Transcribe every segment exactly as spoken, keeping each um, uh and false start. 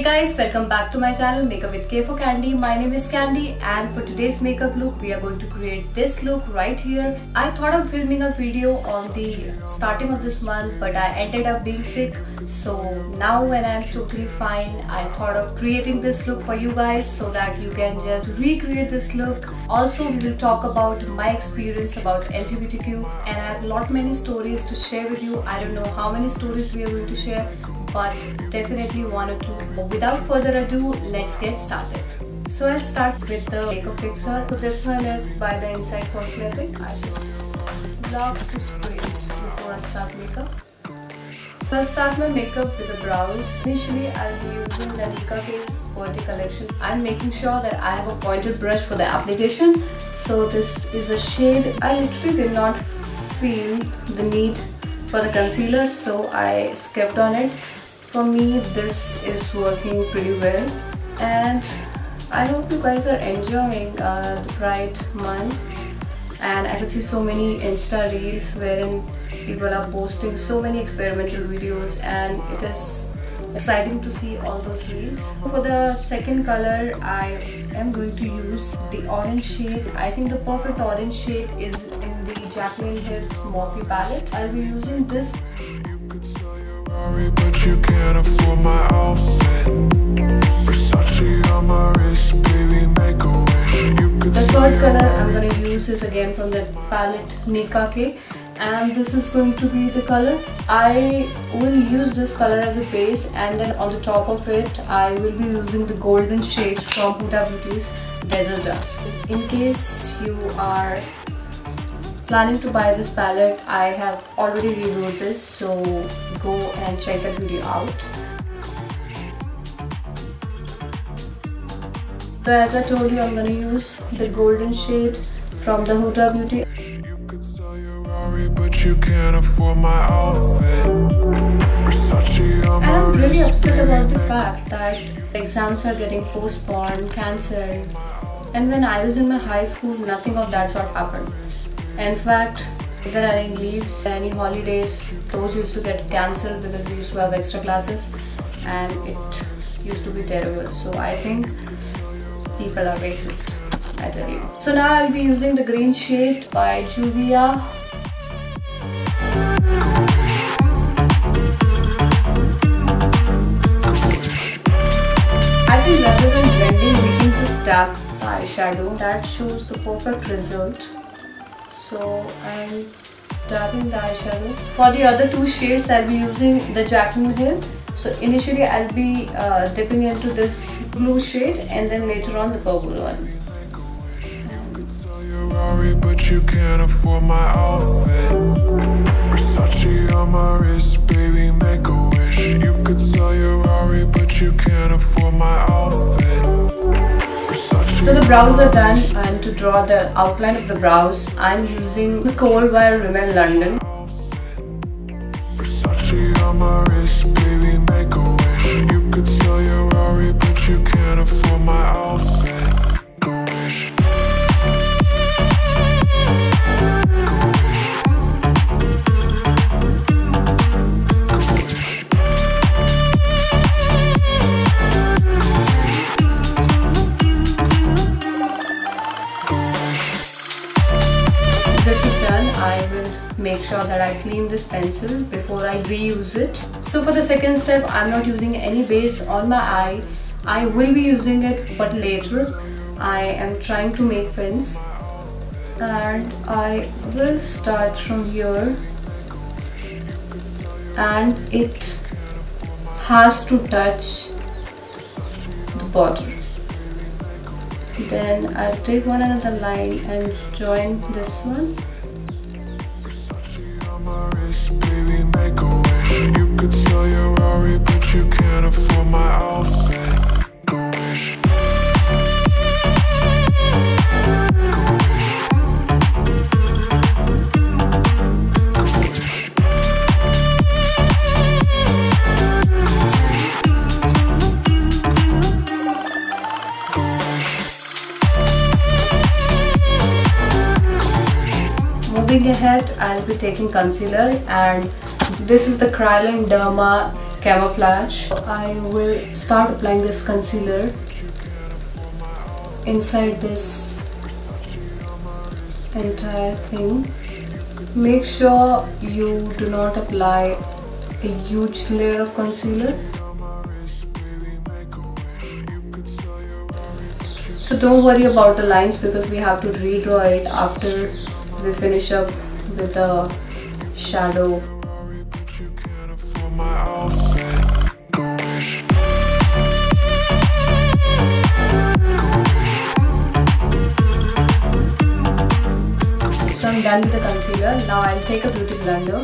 Hey guys, welcome back to my channel Makeup with K for Candy. My name is Candy and for today's makeup look we are going to create this look right here. I thought of filming a video on the starting of this month but I ended up being sick, so now when I am totally fine I thought of creating this look for you guys so that you can just recreate this look. Also we will talk about my experience about L G B T Q and I have lot many stories to share with you. I don't know how many stories we are going to share but definitely one or two. But without further ado, let's get started. So I'll start with the makeup fixer. So this one is by the Inside Cosmetic. I just love to spray it before I start makeup. So I'll start my makeup with the brows. Initially, I'll be using the Nika Base Poety Collection. I'm making sure that I have a pointed brush for the application. So this is the shade. I literally did not feel the need for the concealer, so I skipped on it. For me, this is working pretty well and I hope you guys are enjoying uh, the Pride month, and I could see so many Insta reels wherein people are posting so many experimental videos and it is exciting to see all those reels. For the second color, I am going to use the orange shade. I think the perfect orange shade is in the Jaclyn Hills Morphe palette. I'll be using this. But you can't afford my outfit. Versace on my wrist, baby, make a wish. You could. The third color I'm going to use is again from the palette Nika K, and this is going to be the color. I will use this color as a base and then on the top of it I will be using the golden shade from Huda Beauty's Desert Dust. In case you are planning to buy this palette, I have already reviewed this, so go and check that video out. So as I told you, I'm gonna use the golden shade from the Huda Beauty. You could sell your Rari, but you can't afford my outfit. Versace on my wrist, and I'm really upset about the fact that exams are getting postponed, cancelled, and when I was in my high school, nothing of that sort happened. In fact, if there are any leaves, any holidays, those used to get cancelled because we used to have extra classes and it used to be terrible. So I think people are racist, I tell you. So now I'll be using the green shade by Juvia. I think rather than blending, we can just tap the eyeshadow. That shows the perfect result. So I'm dabbing the eyeshadow. For the other two shades, I'll be using the Jaclyn Hill. So initially, I'll be uh, dipping into this blue shade and then later on the purple one. But you can't afford my outfit. Versace on my wrist, baby, make a wish. You could sell your Rari, but you can't afford my outfit. So the brows are done, and to draw the outline of the brows, I'm using the Cole by Rimmel London. Make sure that I clean this pencil before I reuse it. So for the second step, I'm not using any base on my eye. I will be using it, but later. I am trying to make fins. And I will start from here. And it has to touch the border. Then I'll take one another line and join this one. Baby, make a wish. You could sell your Rari, but you can't afford my outfit. Go wish. Moving ahead, I'll be taking concealer, and this is the Kryolan Derma Camouflage. I will start applying this concealer inside this entire thing. Make sure you do not apply a huge layer of concealer. So don't worry about the lines because we have to redraw it after we finish up with the shadow. So I'm done with the concealer. Now I'll take a beauty blender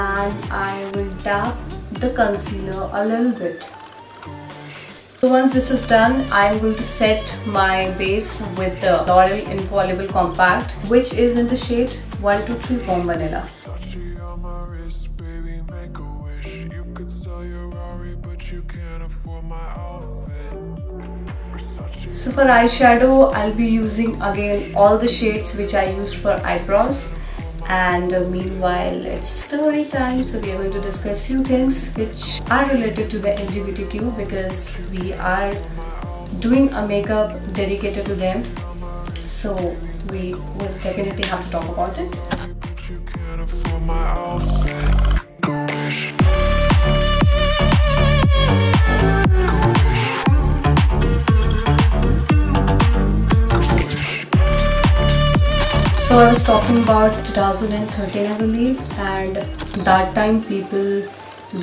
and I will dab the concealer a little bit. So once this is done, I'm going to set my base with the L'Oréal Infallible Compact, which is in the shade one two three Warm Vanilla. So for eyeshadow, I'll be using again all the shades which I used for eyebrows. And meanwhile, it's story time, so we are going to discuss few things which are related to the L G B T Q because we are doing a makeup dedicated to them. So we will definitely have to talk about it. So I was talking about two thousand thirteen, I believe, and that time people,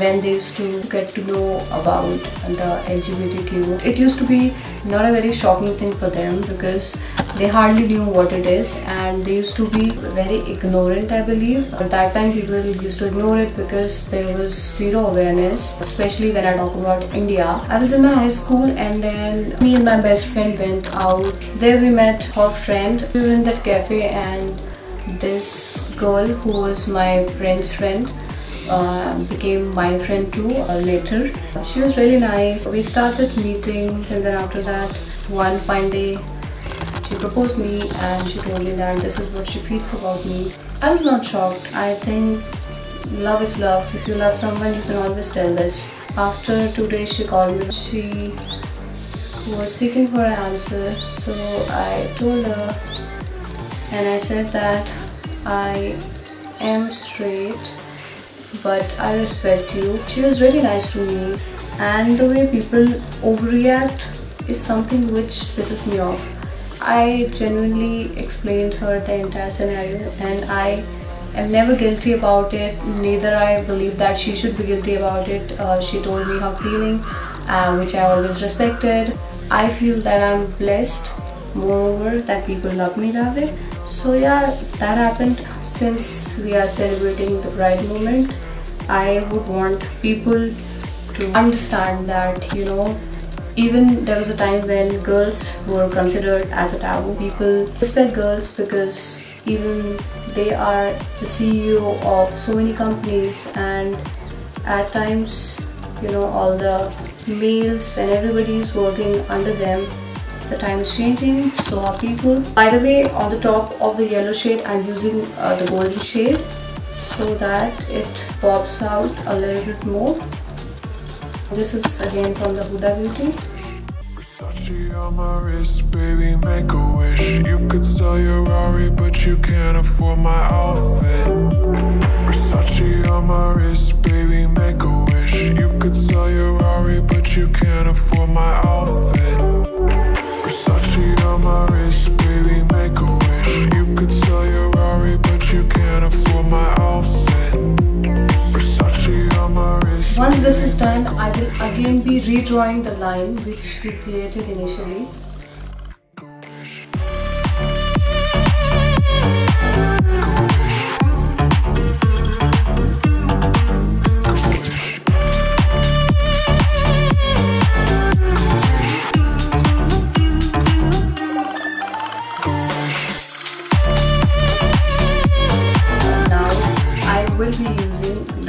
when they used to get to know about the L G B T Q, it used to be not a very shocking thing for them because they hardly knew what it is and they used to be very ignorant, I believe. At that time people used to ignore it because there was zero awareness, especially when I talk about India. I was in my high school and then me and my best friend went out. There we met her friend. We were in that cafe and this girl who was my friend's friend Uh, became my friend too uh, later. She was really nice. We started meeting and then after that one fine day she proposed me and she told me that this is what she feels about me. I was not shocked. I think love is love. If you love someone you can always tell this. After two days she called me. She was seeking for an answer, so I told her and I said that I am straight but I respect you. She was really nice to me and the way people overreact is something which pisses me off. I genuinely explained her the entire scenario and I am never guilty about it, neither I believe that she should be guilty about it. Uh, she told me her feeling uh, which I always respected. I feel that I'm blessed, moreover that people love me that way. So yeah, that happened. Since we are celebrating the Pride movement, I would want people to understand that, you know, even there was a time when girls were considered as a taboo. People respect girls because even they are the C E O of so many companies, and at times, you know, all the males and everybody is working under them. The time is changing, so are people. By the way, on the top of the yellow shade I'm using uh, the golden shade so that it pops out a little bit more. This is again from the Huda Beauty. Versace on my wrist, baby, make a wish. You could sell your Rari, but you can't afford my outfit. Versace on my wrist, baby, make a wish. You could sell your Rari, but you can't afford my outfit. Versace on my wrist, baby, make a wish. You could sell your Rari, but you can't afford my outfit. Versace on my wrist. Once this is done, I will again be redrawing the line which we created initially.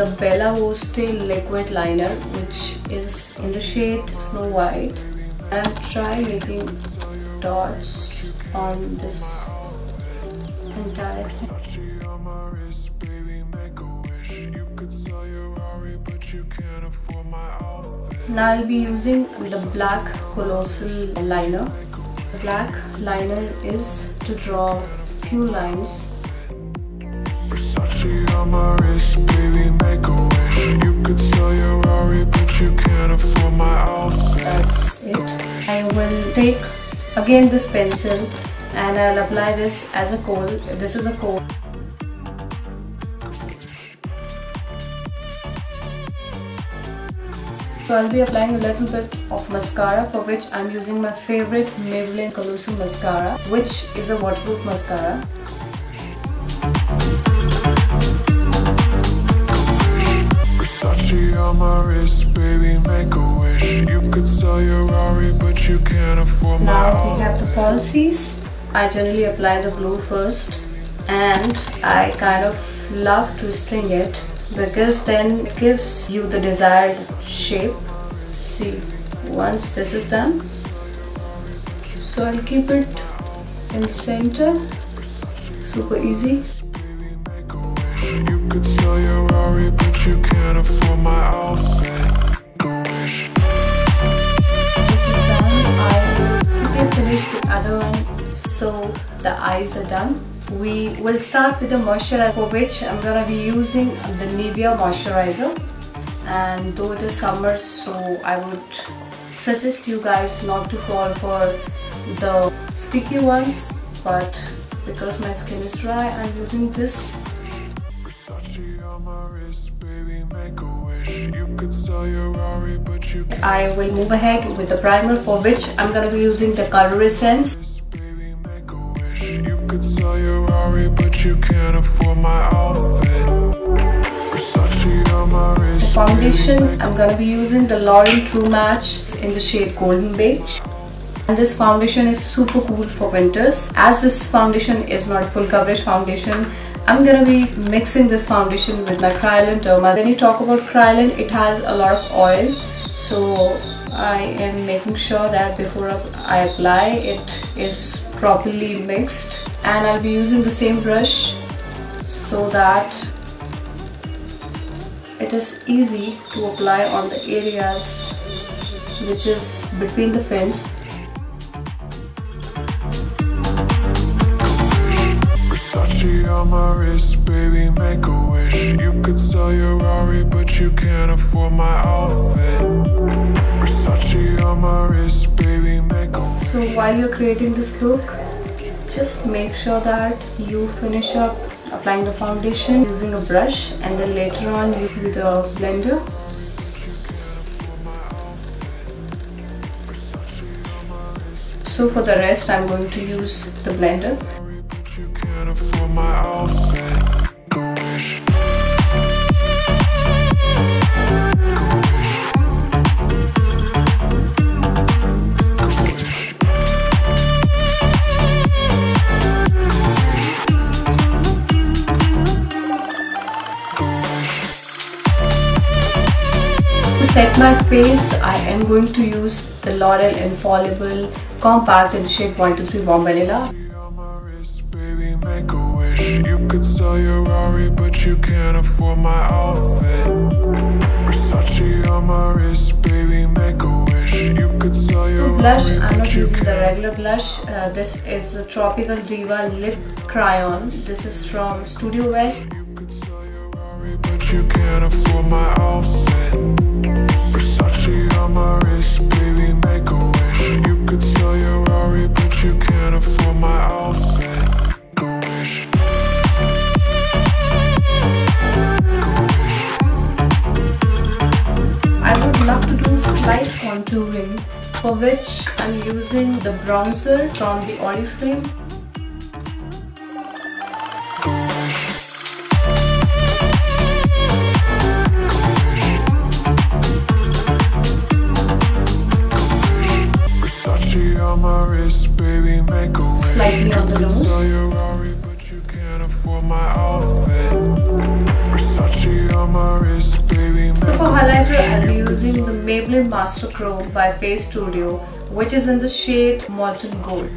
The Bella Hostie liquid liner, which is in the shade Snow White, and I'll try making dots on this entire thing. Now I'll be using the black Colossal liner. The black liner is to draw few lines. That's it. I will take again this pencil and I'll apply this as a coal. This is a coal. So I'll be applying a little bit of mascara, for which I'm using my favorite Maybelline Colossal mascara, which is a waterproof mascara. On my wrist, baby, make a wish. You could sell your Rari, but you can't afford my outfit. Now we have the falsies. I generally apply the blue first, and I kind of love twisting it because then it gives you the desired shape. See, once this is done, so I'll keep it in the center. Super easy. Could sell your Rari, but you can't afford my outfit. Go wish. This is done. I can finish the other one. So the eyes are done. We will start with the moisturizer, for which I'm gonna be using the Nivea moisturizer. And though it is summer, so I would suggest you guys not to fall for the sticky ones. But because my skin is dry, I'm using this. I will move ahead with the primer, for which I'm going to be using the Color Essence. The foundation, I'm going to be using the L'Oréal True Match in the shade Golden Beige. And this foundation is super cool for winters. As this foundation is not full coverage foundation, I'm gonna be mixing this foundation with my Kryolan Derma. When you talk about Kryolan, it has a lot of oil, so I am making sure that before I apply, it is properly mixed. And I'll be using the same brush so that it is easy to apply on the areas which is between the fins. On my wrist, baby, make a wish. You could sell your Rari, but you can't afford my outfit. Versace on my wrist, baby, make a wish. So while you're creating this look, just make sure that you finish up applying the foundation using a brush, and then later on you do the blender. So for the rest, I'm going to use the blender. For my outfit, go wish. Go wish. Go wish. To set my face, I am going to use the L'Oréal Infallible Compact in the shade one two three Warm Vanilla. Could sell your Rari, but you can't afford my outfit. Versace on my wrist, baby, make a wish. You could sell your blush. Rari, I'm not using the regular blush. Uh, this is the Tropical Diva Lip Cryon. This is from Studio West. You could sell your Rari, but you can't afford my outfit. Versace on my wrist, baby, make a wish. You could sell your Rari, but you can't afford my outfit. Go wish. Love to do slight contouring, for which I'm using the bronzer from the Oriflame. Slightly on the nose. So for highlighter, I'll be using the Maybelline Master Chrome by Face Studio, which is in the shade Molten Gold.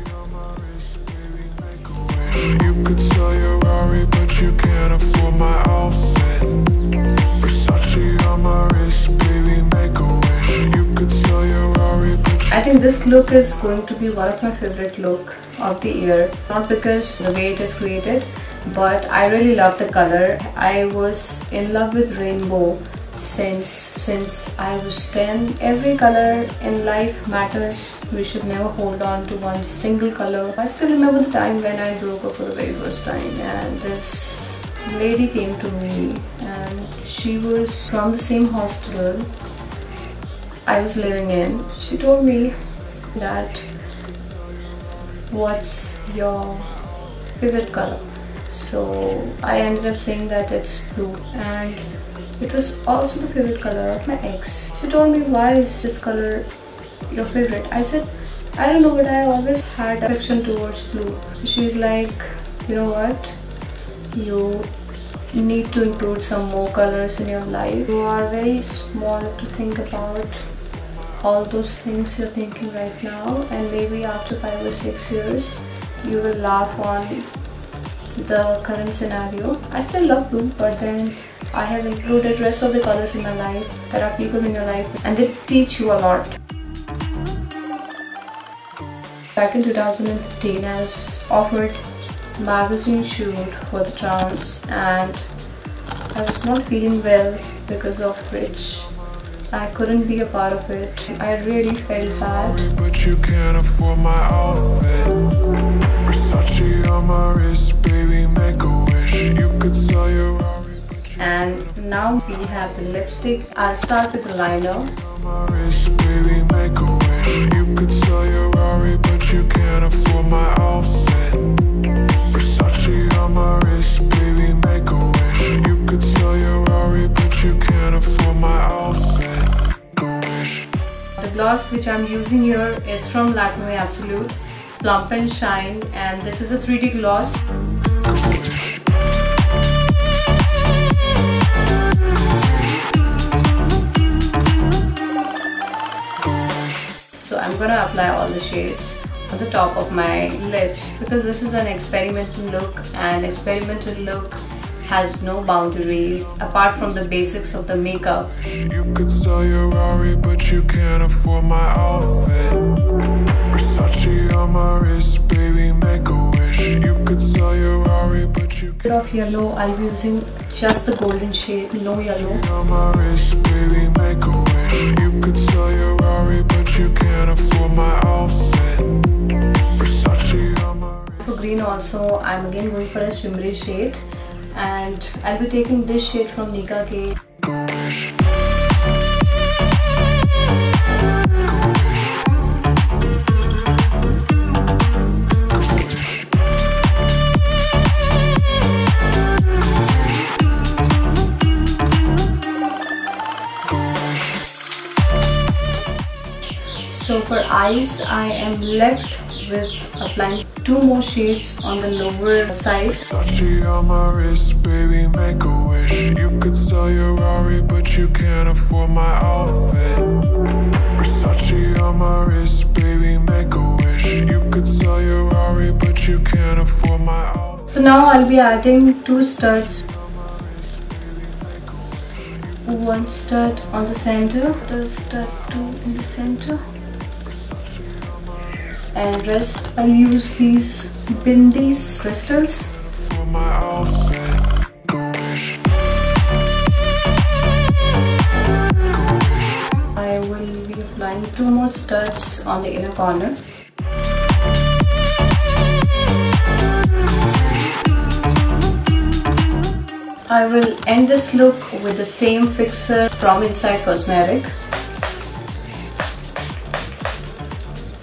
I think this look is going to be one of my favorite look of the year. Not because the way it is created, but I really love the color. I was in love with rainbow since since I was ten. Every color in life matters. We should never hold on to one single color. I still remember the time when I broke up for the very first time, and this lady came to me, and she was from the same hostel I was living in. She told me that, what's your favorite color? So I ended up saying that it's blue, and it was also the favorite color of my ex. She told me, why is this color your favorite? I said, I don't know, but I always had affection towards blue. She's like, you know what, you need to include some more colors in your life. You are very small to think about all those things you're thinking right now, and maybe after five or six years you will laugh on the current scenario. I still love blue, but then I have included rest of the colors in my life. There are people in your life and they teach you a lot. Back in two thousand fifteen, I was offered a magazine shoot for the trans, and I was not feeling well, because of which I couldn't be a part of it. I really felt bad. But you can't afford my outfit. And now we have the lipstick. I'll start with the liner. The gloss which I'm using here is from Lakme Absolute. Plump and Shine, and this is a three D gloss. So I'm gonna apply all the shades on the top of my lips, because this is an experimental look, and experimental look has no boundaries apart from the basics of the makeup. You could sell your Rari, but you can't afford my outfit. Instead of yellow, I'll be using just the golden shade, no yellow. For green also, I'm again going for a shimmery shade, and I'll be taking this shade from Nika Base. So for eyes, I am left with applying two more shades on the lower side. So now I'll be adding two studs. One stud on the center, the stud two in the center. And rest, I'll use these Bindis crystals. I will be applying two more studs on the inner corner. I will end this look with the same fixer from Inside Cosmetic.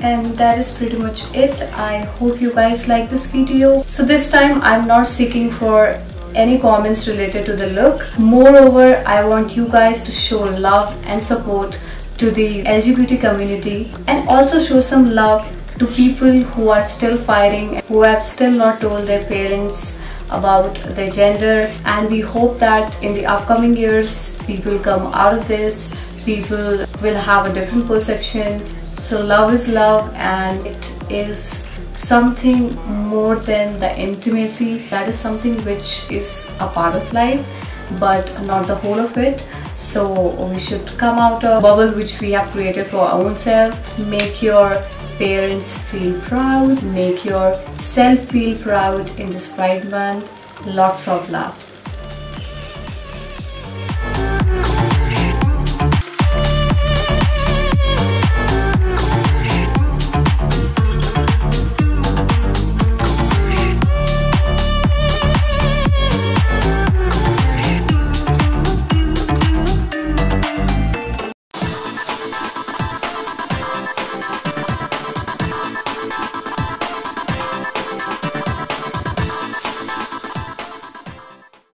And that is pretty much it. I hope you guys like this video. So this time I'm not seeking for any comments related to the look. Moreover, I want you guys to show love and support to the L G B T community, and also show some love to people who are still fighting, who have still not told their parents about their gender. And we hope that in the upcoming years, people come out of this, people will have a different perception. So love is love, and it is something more than the intimacy. That is something which is a part of life, but not the whole of it. So we should come out of a bubble which we have created for ourselves. Make your parents feel proud, make yourself feel proud in this Pride Month. Lots of love.